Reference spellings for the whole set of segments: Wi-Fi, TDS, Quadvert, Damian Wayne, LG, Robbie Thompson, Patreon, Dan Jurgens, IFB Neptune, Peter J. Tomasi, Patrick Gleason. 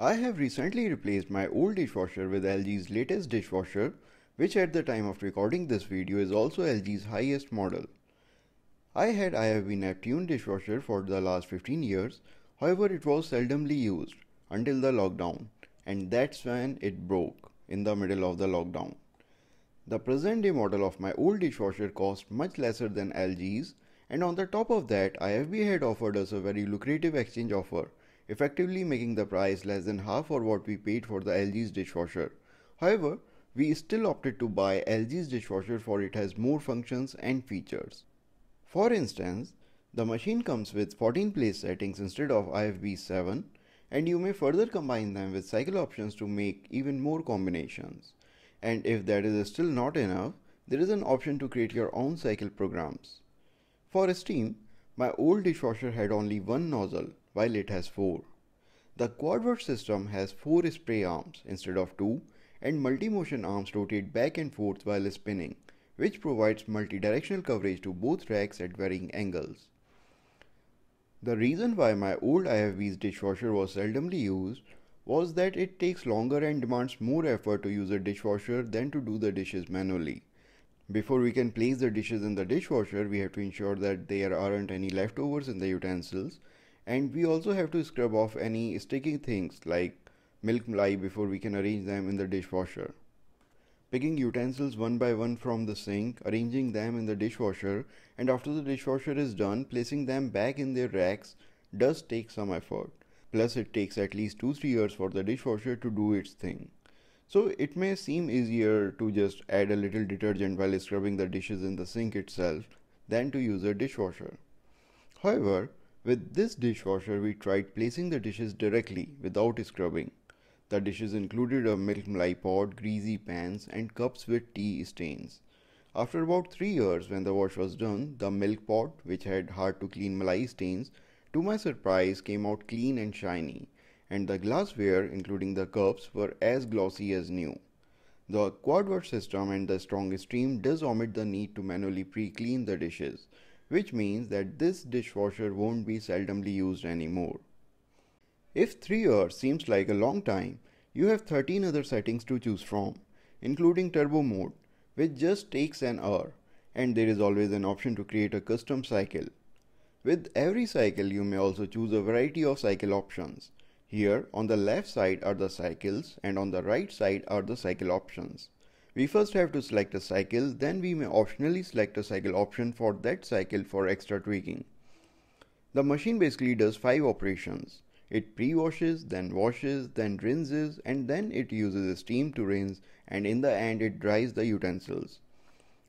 I have recently replaced my old dishwasher with LG's latest dishwasher, which at the time of recording this video is also LG's highest model. I had IFB Neptune dishwasher for the last 15 years, however it was seldomly used until the lockdown, and that's when it broke in the middle of the lockdown. The present day model of my old dishwasher cost much lesser than LG's, and on the top of that IFB had offered us a very lucrative exchange offer, effectively making the price less than half for what we paid for the LG's dishwasher. However, we still opted to buy LG's dishwasher for it has more functions and features. For instance, the machine comes with 14 place settings instead of IFB's 7, and you may further combine them with cycle options to make even more combinations. And if that is still not enough, there is an option to create your own cycle programs. For steam, my old dishwasher had only one nozzle, while it has 4. The quadvert system has 4 spray arms instead of 2, and multi-motion arms rotate back and forth while spinning, which provides multi-directional coverage to both racks at varying angles. The reason why my old IFB's dishwasher was seldomly used was that it takes longer and demands more effort to use a dishwasher than to do the dishes manually. Before we can place the dishes in the dishwasher, we have to ensure that there aren't any leftovers in the utensils, and we also have to scrub off any sticky things like milk lye before we can arrange them in the dishwasher. Picking utensils one by one from the sink, arranging them in the dishwasher, and after the dishwasher is done, placing them back in their racks does take some effort. Plus it takes at least 2-3 years for the dishwasher to do its thing. So it may seem easier to just add a little detergent while scrubbing the dishes in the sink itself than to use a dishwasher. However, with this dishwasher we tried placing the dishes directly without scrubbing. The dishes included a milk lye pot, greasy pans, and cups with tea stains. After about 3 years when the wash was done, the milk pot, which had hard to clean lye stains, to my surprise came out clean and shiny, and the glassware including the cups were as glossy as new. The quadvert system and the strong steam does omit the need to manually pre-clean the dishes, which means that this dishwasher won't be seldomly used anymore. If 3 years seems like a long time, you have 13 other settings to choose from, including turbo mode, which just takes an hour, and there is always an option to create a custom cycle. With every cycle, you may also choose a variety of cycle options. Here, on the left side are the cycles and on the right side are the cycle options. We first have to select a cycle, then we may optionally select a cycle option for that cycle for extra tweaking. The machine basically does 5 operations. It pre-washes, then washes, then rinses, and then it uses steam to rinse, and in the end it dries the utensils.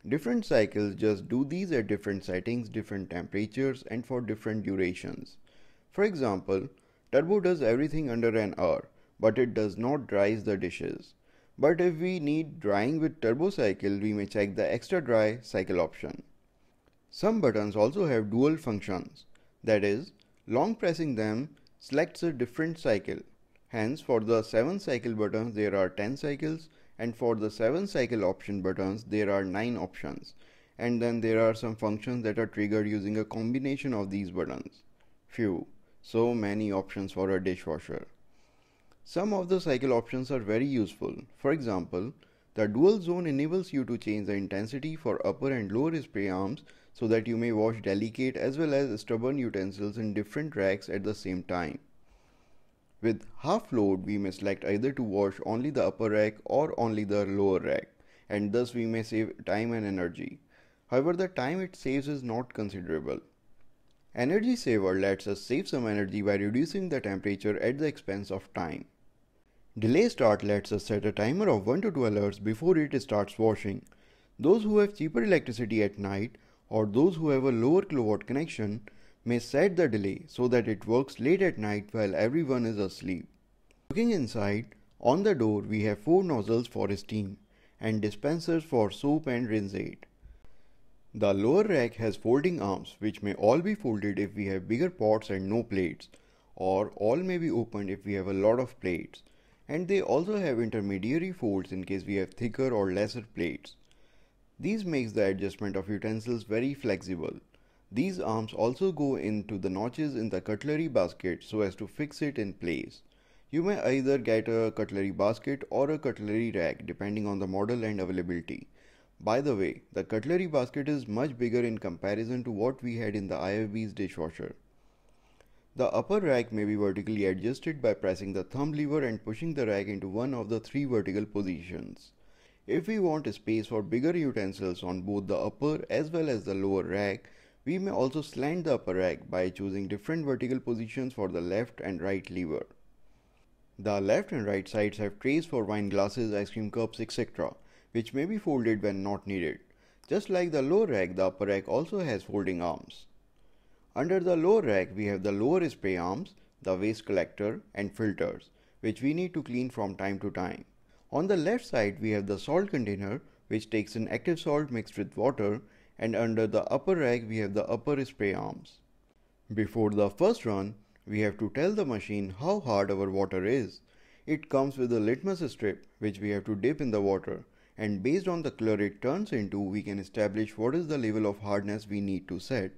Different cycles just do these at different settings, different temperatures, and for different durations. For example, turbo does everything under an hour, but it does not dry the dishes. But if we need drying with turbo cycle, we may check the extra dry cycle option. Some buttons also have dual functions. That is, long pressing them selects a different cycle. Hence, for the 7 cycle buttons, there are 10 cycles. And for the 7 cycle option buttons, there are 9 options, and then there are some functions that are triggered using a combination of these buttons. Phew, so many options for a dishwasher. Some of the cycle options are very useful. For example, the dual zone enables you to change the intensity for upper and lower spray arms so that you may wash delicate as well as stubborn utensils in different racks at the same time. With half load, we may select either to wash only the upper rack or only the lower rack, and thus we may save time and energy. However, the time it saves is not considerable. Energy saver lets us save some energy by reducing the temperature at the expense of time. Delay start lets us set a timer of 1 to 12 hours before it starts washing. Those who have cheaper electricity at night or those who have a lower kilowatt connection may set the delay so that it works late at night while everyone is asleep. Looking inside, on the door we have 4 nozzles for steam and dispensers for soap and rinse aid. The lower rack has folding arms which may all be folded if we have bigger pots and no plates, or all may be opened if we have a lot of plates, and they also have intermediary folds in case we have thicker or lesser plates. These makes the adjustment of utensils very flexible. These arms also go into the notches in the cutlery basket so as to fix it in place. You may either get a cutlery basket or a cutlery rack depending on the model and availability. By the way, the cutlery basket is much bigger in comparison to what we had in the IFB's dishwasher. The upper rack may be vertically adjusted by pressing the thumb lever and pushing the rack into one of the three vertical positions. If we want a space for bigger utensils on both the upper as well as the lower rack, we may also slant the upper rack by choosing different vertical positions for the left and right lever. The left and right sides have trays for wine glasses, ice cream cups, etc., which may be folded when not needed. Just like the lower rack, the upper rack also has folding arms. Under the lower rack, we have the lower spray arms, the waste collector and filters, which we need to clean from time to time. On the left side, we have the salt container, which takes in active salt mixed with water, and under the upper rack, we have the upper spray arms. Before the first run, we have to tell the machine how hard our water is. It comes with a litmus strip, which we have to dip in the water, and based on the color it turns into, we can establish what is the level of hardness we need to set.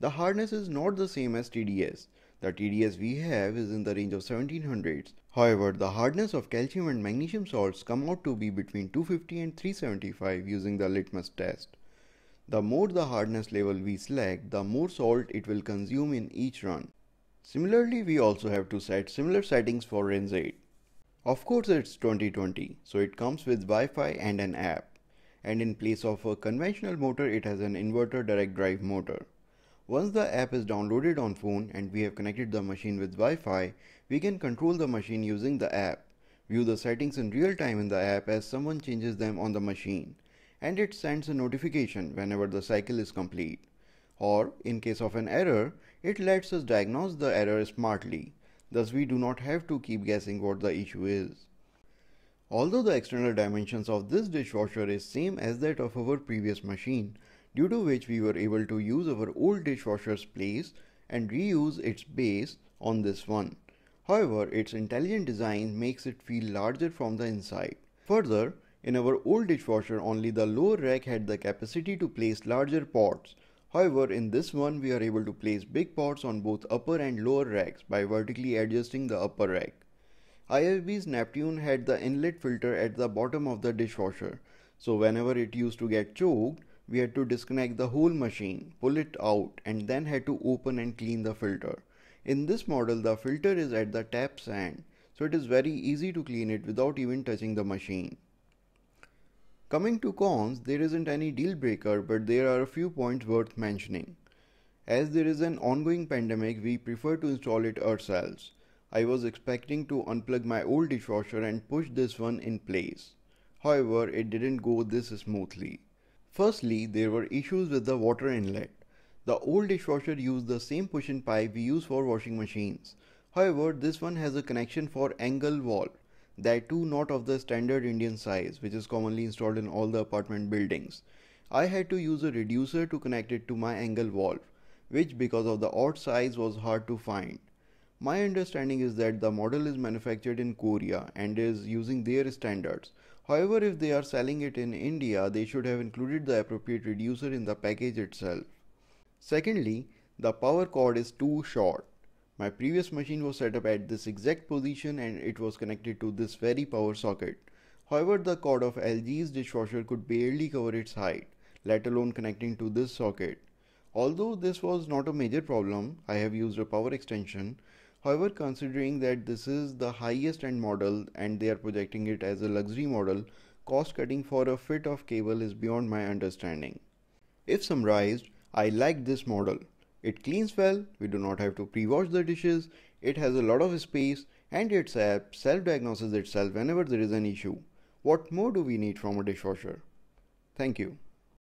The hardness is not the same as TDS. The TDS we have is in the range of 1700s. However, the hardness of calcium and magnesium salts come out to be between 250 and 375 using the litmus test. The more the hardness level we select, the more salt it will consume in each run. Similarly, we also have to set similar settings for Rinse Aid. Of course, it's 2020, so it comes with Wi-Fi and an app. And in place of a conventional motor, it has an inverter direct drive motor. Once the app is downloaded on phone and we have connected the machine with Wi-Fi, we can control the machine using the app, view the settings in real time in the app as someone changes them on the machine, and it sends a notification whenever the cycle is complete. Or, in case of an error, it lets us diagnose the error smartly, thus we do not have to keep guessing what the issue is. Although the external dimensions of this dishwasher is same as that of our previous machine, due to which we were able to use our old dishwasher's place and reuse its base on this one. However, its intelligent design makes it feel larger from the inside. Further, in our old dishwasher, only the lower rack had the capacity to place larger pots. However, in this one, we are able to place big pots on both upper and lower racks by vertically adjusting the upper rack. IFB's Neptune had the inlet filter at the bottom of the dishwasher, so whenever it used to get choked, we had to disconnect the whole machine, pull it out, and then had to open and clean the filter. In this model, the filter is at the tap's end, so it is very easy to clean it without even touching the machine. Coming to cons, there isn't any deal breaker, but there are a few points worth mentioning. As there is an ongoing pandemic, we prefer to install it ourselves. I was expecting to unplug my old dishwasher and push this one in place. However, it didn't go this smoothly. Firstly, there were issues with the water inlet. The old dishwasher used the same push-in pipe we use for washing machines. However, this one has a connection for angle valve, that too not of the standard Indian size, which is commonly installed in all the apartment buildings. I had to use a reducer to connect it to my angle valve, which because of the odd size was hard to find. My understanding is that the model is manufactured in Korea and is using their standards. However, if they are selling it in India, they should have included the appropriate reducer in the package itself. Secondly, the power cord is too short. My previous machine was set up at this exact position and it was connected to this very power socket. However, the cord of LG's dishwasher could barely cover its height, let alone connecting to this socket. Although this was not a major problem, I have used a power extension. However, considering that this is the highest end model and they are projecting it as a luxury model, cost cutting for a fit of cable is beyond my understanding. If summarized, I like this model. It cleans well, we do not have to pre-wash the dishes, it has a lot of space, and its app self-diagnoses itself whenever there is an issue. What more do we need from a dishwasher? Thank you.